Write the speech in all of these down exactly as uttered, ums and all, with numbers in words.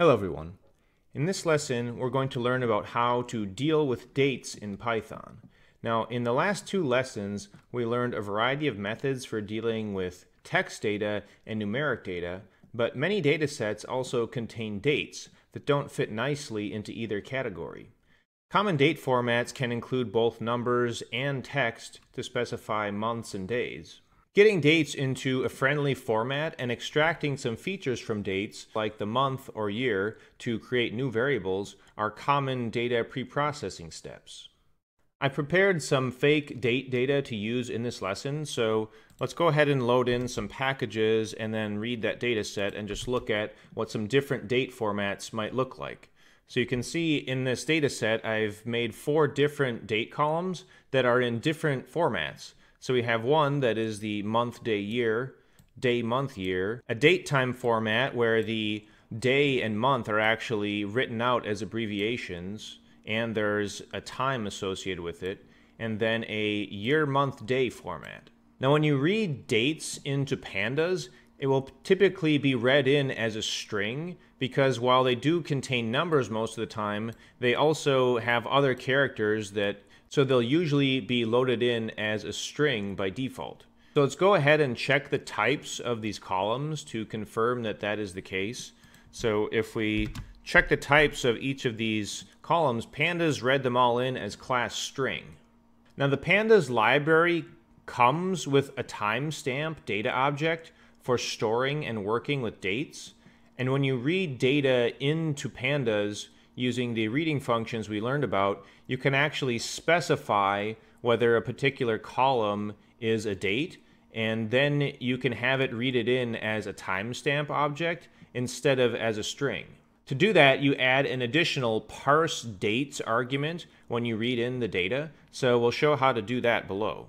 Hello everyone. In this lesson, we're going to learn about how to deal with dates in Python. Now, in the last two lessons, we learned a variety of methods for dealing with text data and numeric data, but many data sets also contain dates that don't fit nicely into either category. Common date formats can include both numbers and text to specify months and days. Getting dates into a friendly format and extracting some features from dates, like the month or year, to create new variables are common data pre-processing steps. I prepared some fake date data to use in this lesson, so let's go ahead and load in some packages and then read that data set and just look at what some different date formats might look like. So you can see in this data set, I've made four different date columns that are in different formats. So we have one that is the month, day, year, day, month, year, a date time format where the day and month are actually written out as abbreviations and there's a time associated with it, and then a year, month, day format. Now when you read dates into Pandas, it will typically be read in as a string because while they do contain numbers most of the time, they also have other characters that so they'll usually be loaded in as a string by default. So let's go ahead and check the types of these columns to confirm that that is the case. So if we check the types of each of these columns, Pandas read them all in as class string. Now the Pandas library comes with a timestamp data object for storing and working with dates. And when you read data into Pandas, using the reading functions we learned about, you can actually specify whether a particular column is a date, and then you can have it read it in as a timestamp object instead of as a string. To do that, you add an additional parse dates argument when you read in the data, so we'll show how to do that below.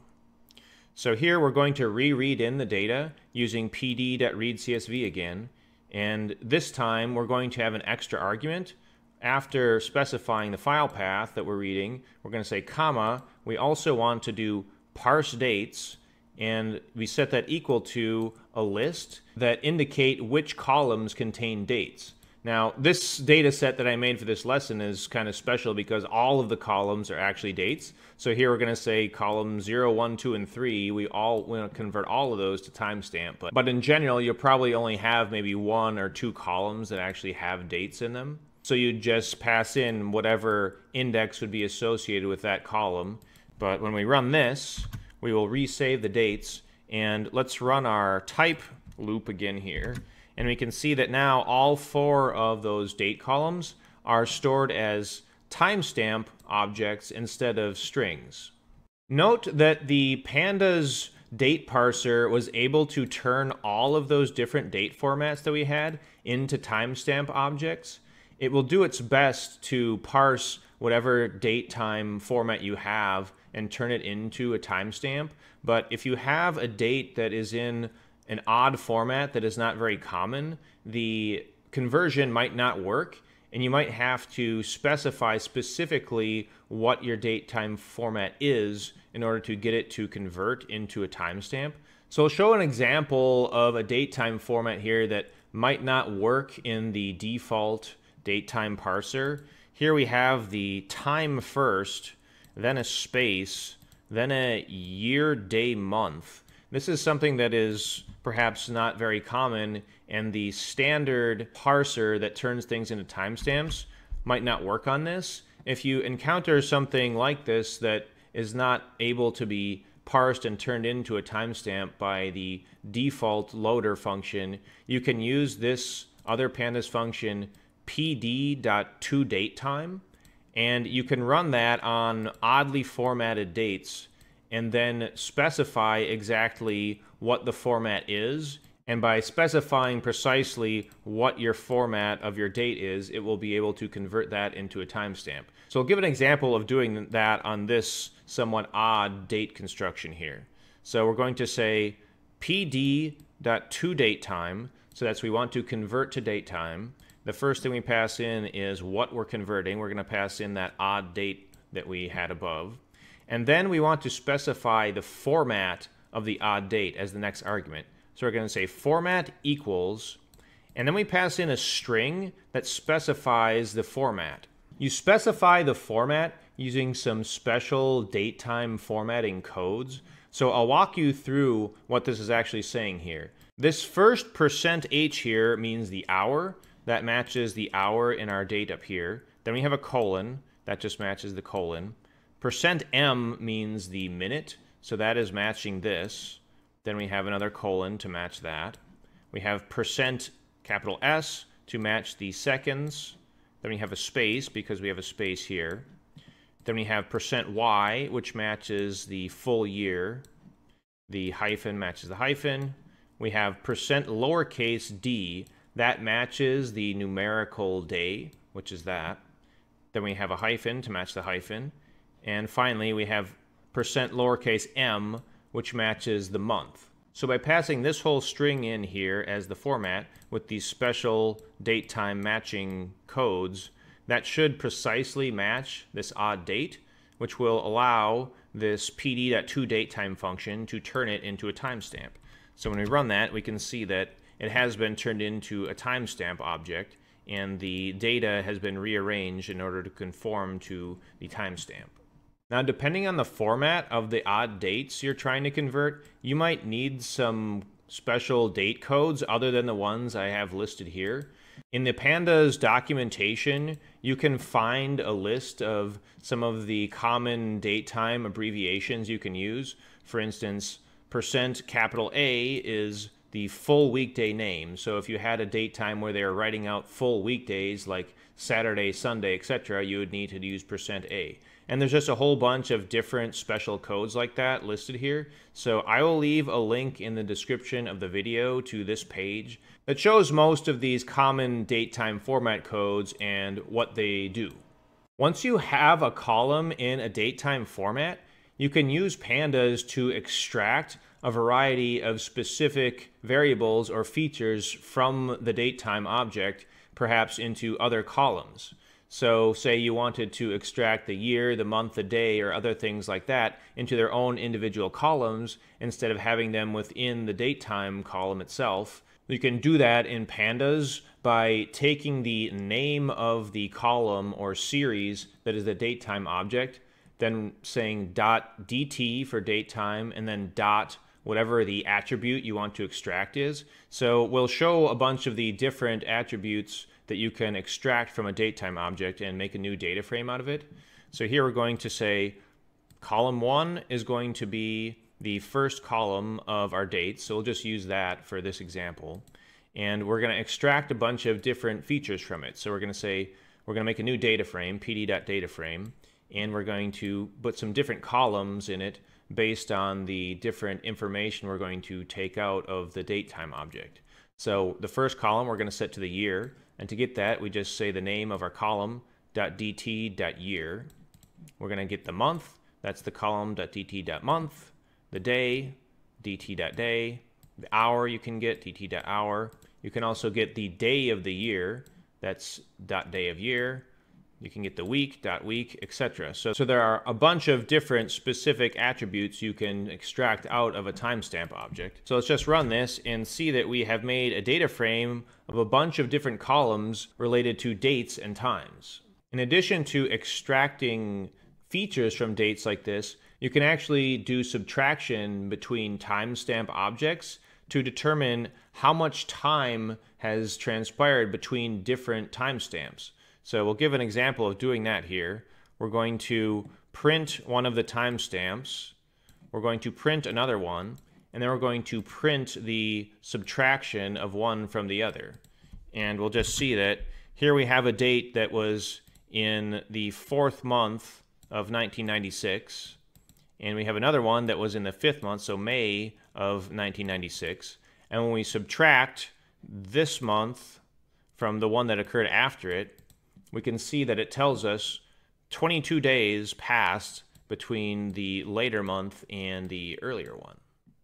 So here we're going to reread in the data using pd.readcsv again, and this time we're going to have an extra argument. After specifying the file path that we're reading, we're going to say comma. We also want to do parse dates, and we set that equal to a list that indicate which columns contain dates. Now, this data set that I made for this lesson is kind of special because all of the columns are actually dates. So here we're going to say column zero, one, two, and three. We all want to convert all of those to timestamp. But, but in general, you'll probably only have maybe one or two columns that actually have dates in them. So you just pass in whatever index would be associated with that column. But when we run this, we will resave the dates. And let's run our type loop again here. And we can see that now all four of those date columns are stored as timestamp objects instead of strings. Note that the Pandas date parser was able to turn all of those different date formats that we had into timestamp objects. It will do its best to parse whatever date time format you have and turn it into a timestamp. But if you have a date that is in an odd format that is not very common, the conversion might not work, and you might have to specify specifically what your date time format is in order to get it to convert into a timestamp. So I'll show an example of a date time format here that might not work in the default date time parser. Here we have the time first, then a space, then a year, day, month. This is something that is perhaps not very common, and the standard parser that turns things into timestamps might not work on this. If you encounter something like this that is not able to be parsed and turned into a timestamp by the default loader function, you can use this other Pandas function pd.toDateTime, and you can run that on oddly formatted dates and then specify exactly what the format is. And by specifying precisely what your format of your date is, it will be able to convert that into a timestamp. So I'll give an example of doing that on this somewhat odd date construction here. So we're going to say pd.toDateTime, so that's we want to convert to date time. The first thing we pass in is what we're converting. We're going to pass in that odd date that we had above. And then we want to specify the format of the odd date as the next argument. So we're going to say format equals, And then we pass in a string that specifies the format. You specify the format using some special datetime formatting codes. So I'll walk you through what this is actually saying here. This first percent H here means the hour. That matches the hour in our date up here. Then we have a colon. That just matches the colon. Percent M means the minute. So that is matching this. Then we have another colon to match that. We have percent capital S to match the seconds. Then we have a space because we have a space here. Then we have percent Y, which matches the full year. The hyphen matches the hyphen. We have percent lowercase d. That matches the numerical day, which is that. Then we have a hyphen to match the hyphen. And finally, we have percent lowercase m, which matches the month. So by passing this whole string in here as the format with these special date time matching codes, that should precisely match this odd date, which will allow this pd.toDateTime function to turn it into a timestamp. So when we run that, we can see that it has been turned into a timestamp object, and the data has been rearranged in order to conform to the timestamp. Now, depending on the format of the odd dates you're trying to convert, you might need some special date codes other than the ones I have listed here. In the Pandas documentation, you can find a list of some of the common datetime abbreviations you can use. For instance, percent capital A is the full weekday name. So if you had a date time where they were writing out full weekdays like Saturday, Sunday, et cetera, you would need to use percent A. And there's just a whole bunch of different special codes like that listed here. So I will leave a link in the description of the video to this page that shows most of these common date time format codes and what they do. Once you have a column in a date time format, you can use Pandas to extract a variety of specific variables or features from the datetime object, perhaps into other columns. So say you wanted to extract the year, the month, the day, or other things like that into their own individual columns instead of having them within the datetime column itself. You can do that in Pandas by taking the name of the column or series that is the datetime object, then saying dot dt for datetime, and then dot whatever the attribute you want to extract is. So we'll show a bunch of the different attributes that you can extract from a datetime object and make a new data frame out of it. So here we're going to say column one is going to be the first column of our dates. So we'll just use that for this example. And we're going to extract a bunch of different features from it. So we're going to say, we're going to make a new data frame, pd.dataframe, and we're going to put some different columns in it based on the different information we're going to take out of the datetime object. So the first column we're going to set to the year, and to get that we just say the name of our column .dt.year. We're going to get the month, that's the column .dt.month, the day .dt.day, the hour you can get .dt.hour. You can also get the day of the year, that's .day of year. You can get the week, dot week, et cetera. So, so there are a bunch of different specific attributes you can extract out of a timestamp object. So let's just run this and see that we have made a data frame of a bunch of different columns related to dates and times. In addition to extracting features from dates like this, you can actually do subtraction between timestamp objects to determine how much time has transpired between different timestamps. So we'll give an example of doing that here. We're going to print one of the timestamps. We're going to print another one. And then we're going to print the subtraction of one from the other. And we'll just see that here we have a date that was in the fourth month of nineteen ninety-six. And we have another one that was in the fifth month, so May of nineteen ninety-six. And when we subtract this month from the one that occurred after it, we can see that it tells us twenty-two days passed between the later month and the earlier one.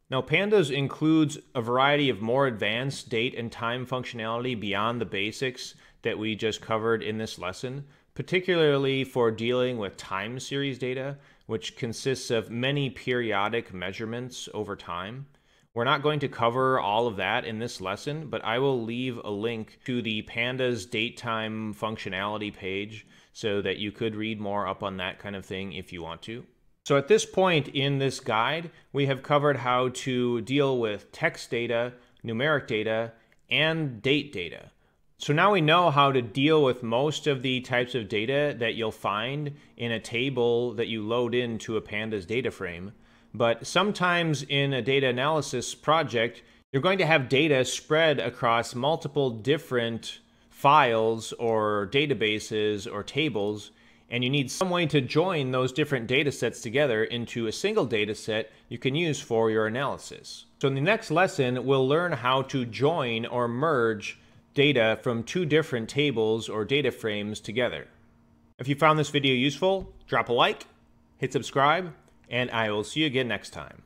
Now, Pandas includes a variety of more advanced date and time functionality beyond the basics that we just covered in this lesson, particularly for dealing with time series data, which consists of many periodic measurements over time. We're not going to cover all of that in this lesson, but I will leave a link to the Pandas datetime functionality page so that you could read more up on that kind of thing if you want to. So at this point in this guide, we have covered how to deal with text data, numeric data, and date data. So now we know how to deal with most of the types of data that you'll find in a table that you load into a Pandas data frame. But sometimes in a data analysis project, you're going to have data spread across multiple different files or databases or tables, and you need some way to join those different data sets together into a single data set you can use for your analysis. So in the next lesson, we'll learn how to join or merge data from two different tables or data frames together. If you found this video useful, drop a like, hit subscribe, and I will see you again next time.